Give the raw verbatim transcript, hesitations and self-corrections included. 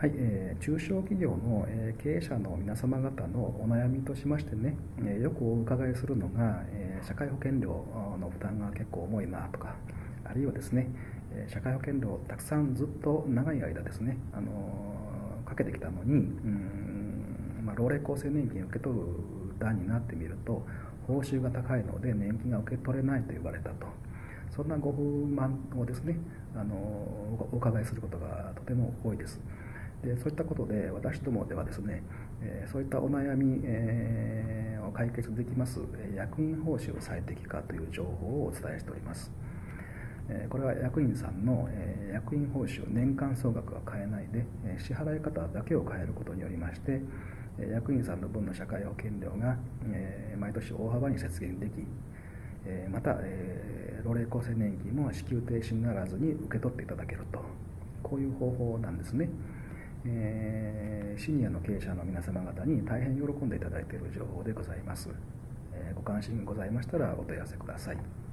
はい、えー、中小企業の、えー、経営者の皆様方のお悩みとしましてね、えー、よくお伺いするのが、えー、社会保険料の負担が結構重いなとか、あるいはですね、えー、社会保険料をたくさんずっと長い間ですね、あのー、かけてきたのに、うんまあ、老齢厚生年金を受け取る段になってみると、報酬が高いので年金が受け取れないと言われたと、そんなご不満をですね、あのお伺いすることがとても多いです。でそういったことで私どもではですね、そういったお悩みを解決できます役員報酬最適化という情報をお伝えしております。これは役員さんの役員報酬年間総額は変えないで支払い方だけを変えることによりまして、役員さんの分の社会保険料が毎年大幅に節減でき、また老齢厚生年金も支給停止にならずに受け取っていただけると、こういう方法なんですね。シニアの経営者の皆様方に大変喜んでいただいている情報でございます。ご関心ございましたらお問い合わせください。